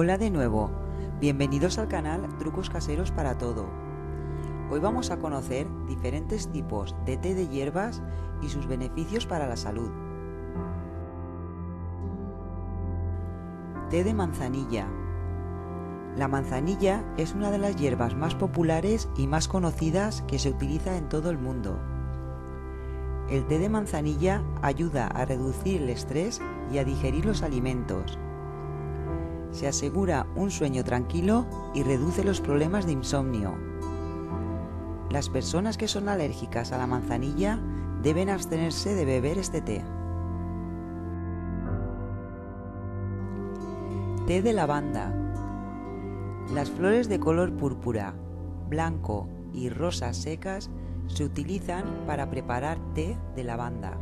Hola de nuevo, bienvenidos al canal Trucos Caseros para Todo. Hoy vamos a conocer diferentes tipos de té de hierbas y sus beneficios para la salud. Té de manzanilla. La manzanilla es una de las hierbas más populares y más conocidas que se utiliza en todo el mundo. El té de manzanilla ayuda a reducir el estrés y a digerir los alimentos. Se asegura un sueño tranquilo y reduce los problemas de insomnio. Las personas que son alérgicas a la manzanilla deben abstenerse de beber este té. Té de lavanda. Las flores de color púrpura, blanco y rosas secas se utilizan para preparar té de lavanda.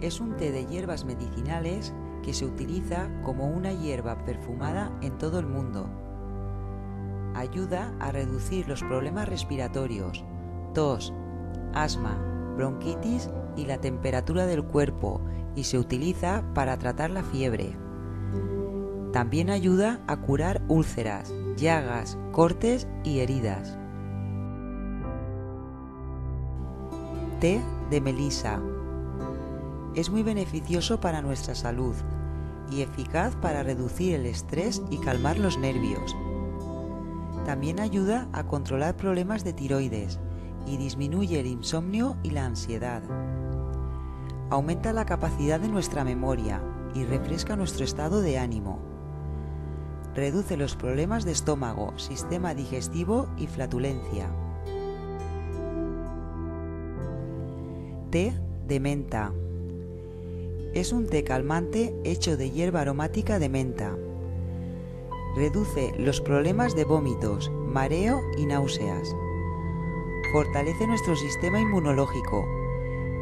Es un té de hierbas medicinales que se utiliza como una hierba perfumada en todo el mundo. Ayuda a reducir los problemas respiratorios, tos, asma, bronquitis y la temperatura del cuerpo, y se utiliza para tratar la fiebre. También ayuda a curar úlceras, llagas, cortes y heridas. Té de melisa. Es muy beneficioso para nuestra salud y eficaz para reducir el estrés y calmar los nervios. También ayuda a controlar problemas de tiroides y disminuye el insomnio y la ansiedad. Aumenta la capacidad de nuestra memoria y refresca nuestro estado de ánimo. Reduce los problemas de estómago, sistema digestivo y flatulencia. Té de menta. Es un té calmante hecho de hierba aromática de menta. Reduce los problemas de vómitos, mareo y náuseas. Fortalece nuestro sistema inmunológico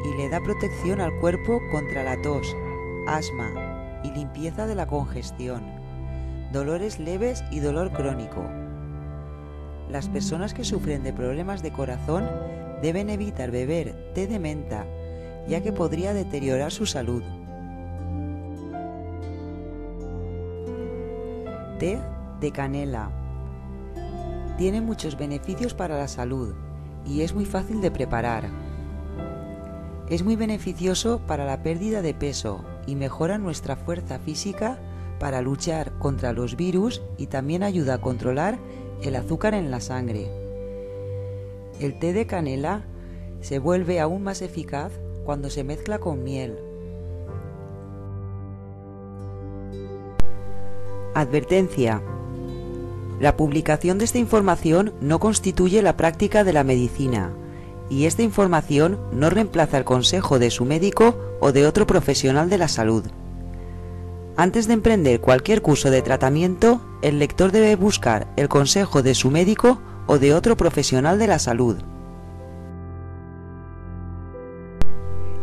y le da protección al cuerpo contra la tos, asma y limpieza de la congestión, dolores leves y dolor crónico. Las personas que sufren de problemas de corazón deben evitar beber té de menta, ya que podría deteriorar su salud. Té de canela. Tiene muchos beneficios para la salud y es muy fácil de preparar. Es muy beneficioso para la pérdida de peso y mejora nuestra fuerza física para luchar contra los virus, y también ayuda a controlar el azúcar en la sangre. El té de canela se vuelve aún más eficaz cuando se mezcla con miel. Advertencia. La publicación de esta información no constituye la práctica de la medicina, y esta información no reemplaza el consejo de su médico o de otro profesional de la salud. Antes de emprender cualquier curso de tratamiento, el lector debe buscar el consejo de su médico o de otro profesional de la salud.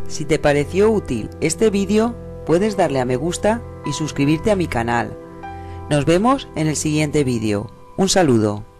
Si te pareció útil este vídeo, puedes darle a me gusta y suscribirte a mi canal. Nos vemos en el siguiente vídeo. Un saludo.